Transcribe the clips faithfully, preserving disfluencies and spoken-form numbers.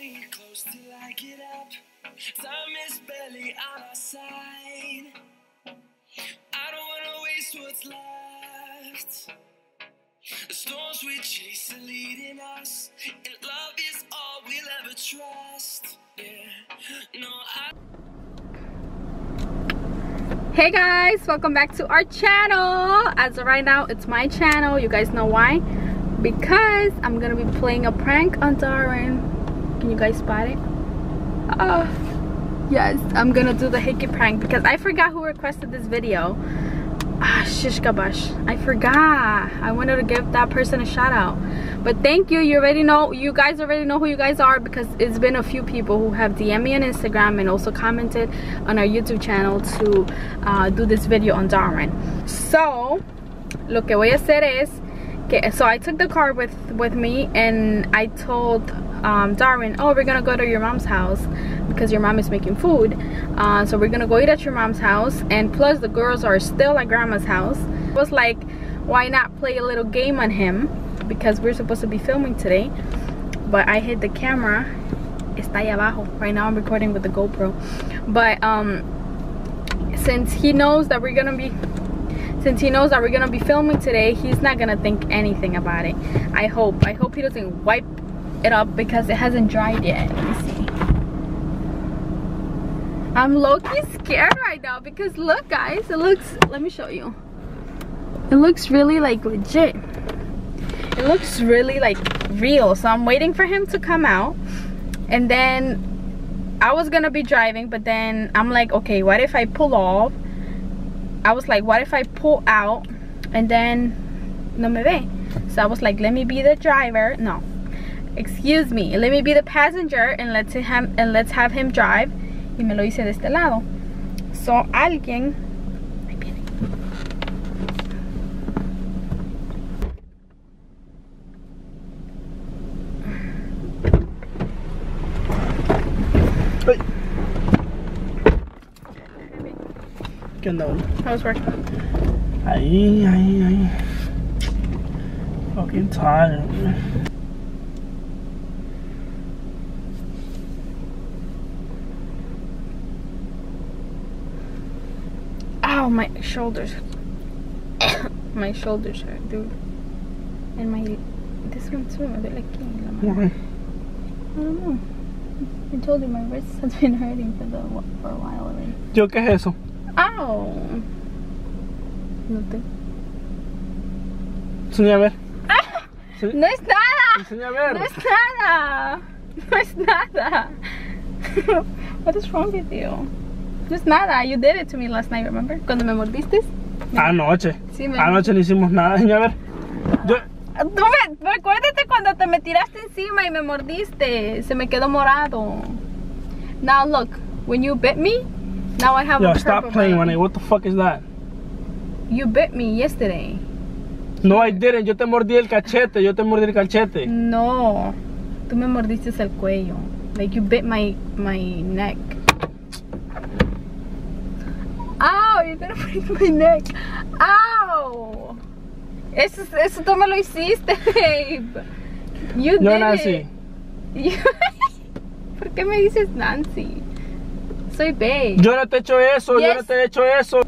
me close till I get up. Time is barely on our side. I don't wanna waste what's left. The storms we chase are leading us, and love is all we'll ever trust. Yeah, no, I. Hey guys, welcome back to our channel. As of right now, it's my channel. You guys know why? Because I'm gonna be playing a prank on Darwin. Can you guys spot it? Oh, yes, I'm gonna do the hickey prank because I forgot who requested this video. Ah, shish kabash, I forgot. I wanted to give that person a shout out, but thank you. You already know, you guys already know who you guys are because it's been a few people who have D M'd me on Instagram and also commented on our YouTube channel to uh, do this video on Darwin. So, lo que voy a hacer es que, so I took the car with with me and I told um, Darwin, oh, we're gonna go to your mom's house because your mom is making food, uh, so we're gonna go eat at your mom's house, and plus the girls are still at grandma's house. I was like, why not play a little game on him because we're supposed to be filming today, but I hit the camera. Está ahí abajo. Right now I'm recording with the GoPro, but um, since he knows that we're gonna be since he knows that we're gonna be filming today, he's not gonna think anything about it. I hope I hope he doesn't wipe it up because it hasn't dried yet. Let me see. I'm low-key scared right now because look guys, it looks, let me show you, it looks really like legit, it looks really like real. So I'm waiting for him to come out, and then I was gonna be driving, but then I'm like, okay, what if I pull off? I was like, what if I pull out and then no me ve? So I was like, let me be the driver, no excuse me let me be the passenger and let's him and let's have him drive. Y me lo hice de este lado. So alguien, ahí viene. Hey. ¿Qué onda? How was work? Ahí, ahí, ahí. Fucking tired, man. My shoulders, my shoulders hurt, dude, and my this one too. They're like, why? I don't know. I told you my wrists has been hurting for the for a while already. Yo, ¿qué es eso? Oh, no te. Enseña a ver. Ah, no es nada. Enseña a ver. No es nada. No es nada. What is wrong with you? Just nada, you did it to me last night, remember? Cuando me mordiste. Anoche. Sí, me... Anoche no hicimos nada, señor. A ver. Yo... Tú me... Recuérdate cuando te me tiraste encima y me mordiste. Se me quedó morado. Now look, when you bit me, now I have Yo, a purple. Yo, stop playing, Renee. What the fuck is that? You bit me yesterday. No, I didn't. Yo te mordí el cachete. Yo te mordí el cachete. No. Tú me mordiste el cuello. Like, you bit my, my neck. Ow, you're gonna break my neck. Ow! Eso, eso tú me lo hiciste, babe. You did it. Yo, Nancy. ¿Por qué me dices Nancy? Soy babe. Yo no te he hecho eso, yes. Yo no te he hecho eso.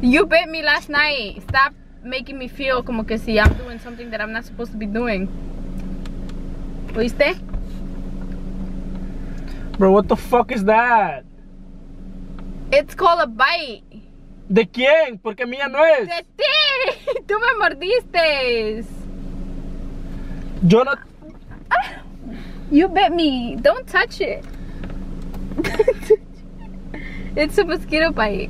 You bit me last night. Stop making me feel como que si I'm doing something that I'm not supposed to be doing. ¿Oíste? Bro, what the fuck is that? It's called a bite. ¿De quién? Porque mía no es. De ti. Tú me mordiste. Yo no. You bit me. Don't touch it. It's a mosquito bite.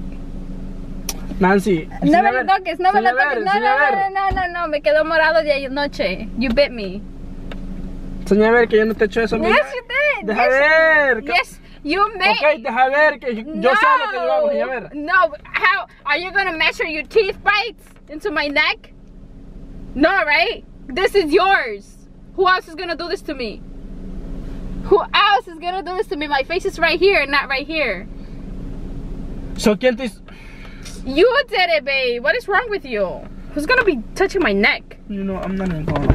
Nancy. No me lo toques. No me lo toques. No, no, no, no, no, no. Me quedó morado de anoche. You bit me. Señora, a ver que yo no te echo eso. Yes, you did. Deja ver. Yes. You may. Okay, deja ver que yo no. Sé lo que yo hago, ya ver. No, how are you gonna measure your teeth bites into my neck? No, right? This is yours. Who else is gonna do this to me? Who else is gonna do this to me? My face is right here, not right here. So can't this? You did it, babe. What is wrong with you? Who's gonna be touching my neck? You know, I'm not involved.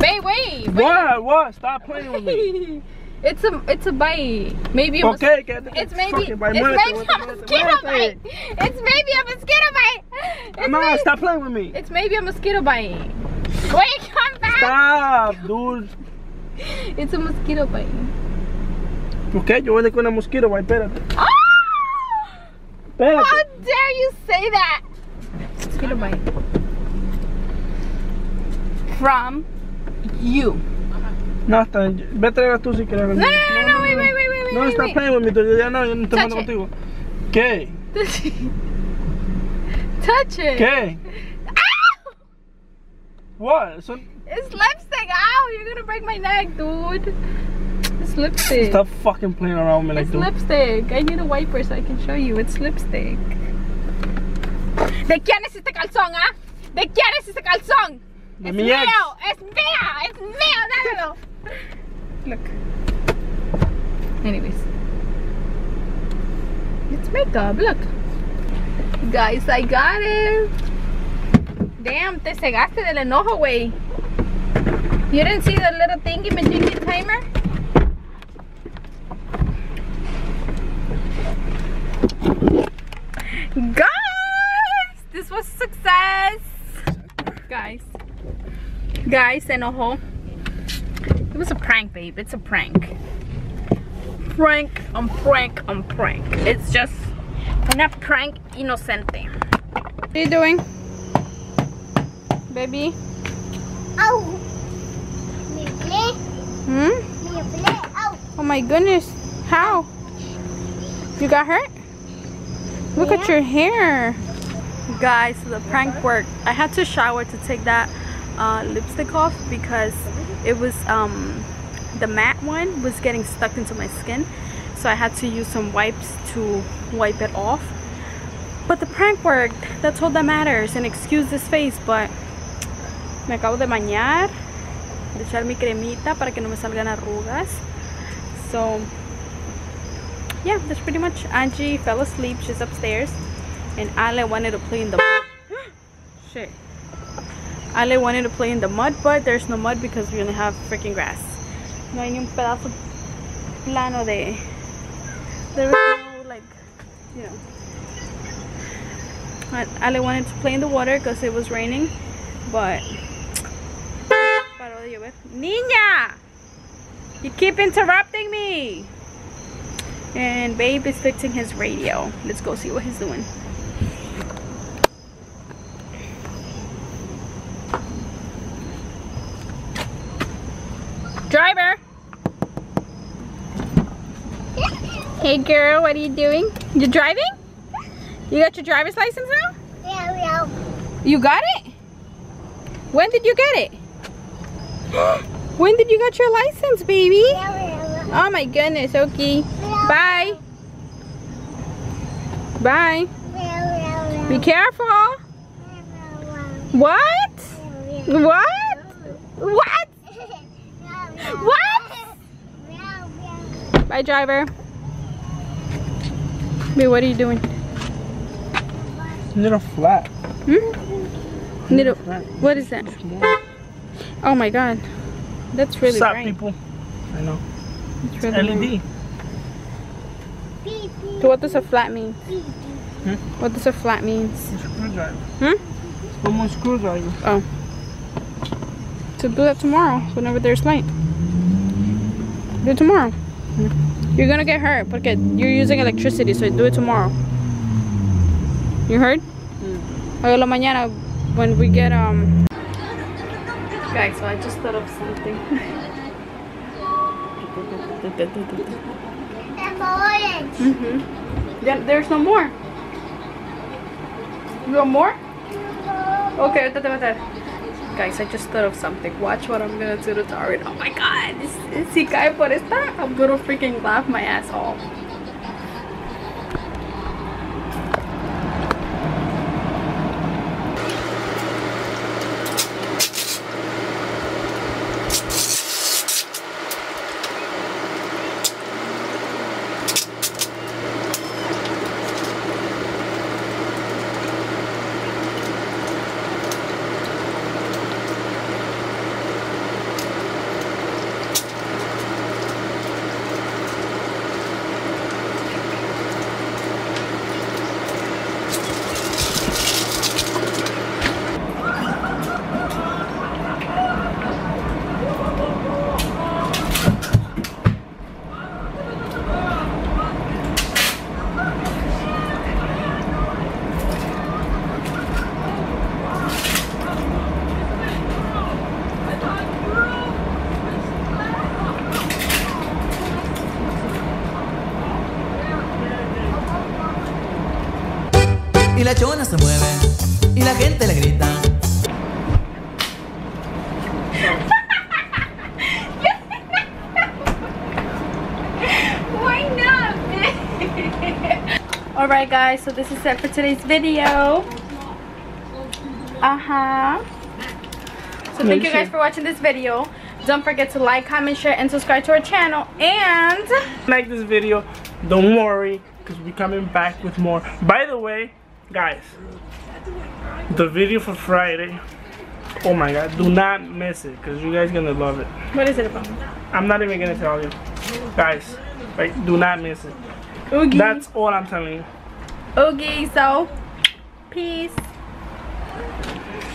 Babe, wait. me. What? What? Stop playing with me. It's a it's a bite. Maybe a okay, get the it's maybe bite. It's Martha, maybe a mosquito Martha. bite. It's maybe a mosquito bite. It's Come maybe, on, stop playing with me. It's maybe a mosquito bite. Wait, come back. Stop, dude. It's a mosquito bite. Okay, yo voy a con a mosquito bite. Espérate. Oh! Espérate. How dare you say that? Mosquito bite. From you. Nothing. Vete a tú si quieres. No, no, no, no, wait, wait, wait, wait. No, wait, stop wait. playing with me. Yo ya no, yo no te mando contigo. ¿Qué? Touch it. Touch it. ¿Qué? Ow! What? So... It's lipstick. Ow, you're gonna break my neck, dude. It's lipstick. Stop fucking playing around with me like that. It's lipstick. I need a wiper so I can show you. It's lipstick. ¿De quién es este calzón, ah? ¿De quién es este calzón? De mi ex. Es mío, es mío, es mío, dámelo. Look. Anyways, it's makeup. Look, guys, I got it. Damn, te cegaste del enojo, güey. You didn't see the little thingy majingy timer? Guys, this was success. Guys, guys, enojo. It was a prank, babe. It's a prank. Prank, um, prank, um, prank. It's just una prank inocente. What are you doing, baby? Oh, me play. Hmm? Me play. Oh. Oh my goodness! How? You got hurt? Look yeah. at your hair, guys. The prank worked. I had to shower to take that uh, lipstick off because it was um the matte one was getting stuck into my skin, so I had to use some wipes to wipe it off. But the prank worked. That's all that matters. And excuse this face, but me acabo de bañar, de echar mi cremita para que no me salgan arrugas. So yeah, that's pretty much. Angie fell asleep. She's upstairs, and Ale wanted to play in the shit. Ale wanted to play in the mud, but there's no mud because we only have freaking grass. No hay ni un pedazo plano de... There is no, like, you know. But Ale wanted to play in the water because it was raining, but... Paró de llover. Niña! You keep interrupting me! And babe is fixing his radio. Let's go see what he's doing. Driver! Hey girl, what are you doing? You're driving? You got your driver's license now? Yeah, yeah. You got it? When did you get it? When did you get your license, baby? Yeah, yeah. Oh my goodness, okay. Yeah. Bye. Bye. Yeah, yeah. Be careful. Yeah, yeah. What? Yeah, yeah. What? What? What? Bye, driver. Wait, what are you doing? Little flat. Hmm? Little. What is that? Oh my God, that's really bright. Stop, people. I know. It's really L E D. Bright. So what does a flat mean? Hmm? What does a flat mean? Screwdriver. Hmm? One more screwdriver. Oh. So do that tomorrow, whenever there's light. Do it tomorrow. You're gonna get hurt because you're using electricity, so do it tomorrow. You heard? Hoy la mañana when we get um. Guys, so I just thought of something. That's orange. Mhm. Yeah, there's no more. You want more? Okay, ahorita te voy a dar. Guys, I just thought of something. Watch what I'm gonna do to Darwin. Oh my God, si cae por esta, I'm gonna freaking laugh my ass off. la chona se mueve y la gente le grita. Why not? Alright guys, so this is it for today's video. Uh-huh. So thank you guys for watching this video. Don't forget to like, comment, share, and subscribe to our channel. And like this video. Don't worry, because we're coming back with more. By the way, guys, the video for Friday, oh my god, do not miss it, because you guys are gonna love it. What is it about? I'm not even gonna tell you. Guys, like, do not miss it. Oogie. That's all I'm telling you. Okay, so, peace.